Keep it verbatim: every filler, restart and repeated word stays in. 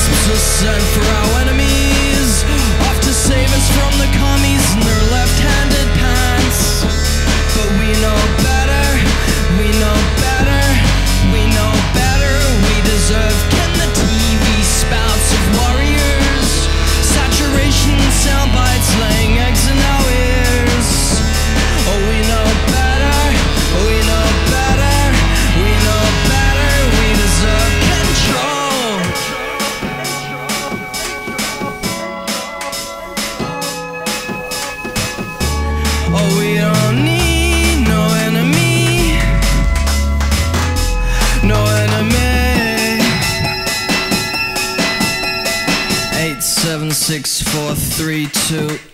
Christmas was sent for our enemies, off to save us from the commies and their left-handed pants. But we know better, we know better, we know better. We deserve can the T V spouts of warriors, saturation sound bites laying eggs in our ears. Oh, we know better, we know better, we know better. We deserve control. Oh, we don't need no enemy, no enemy. Eight, seven, six, four, three, two.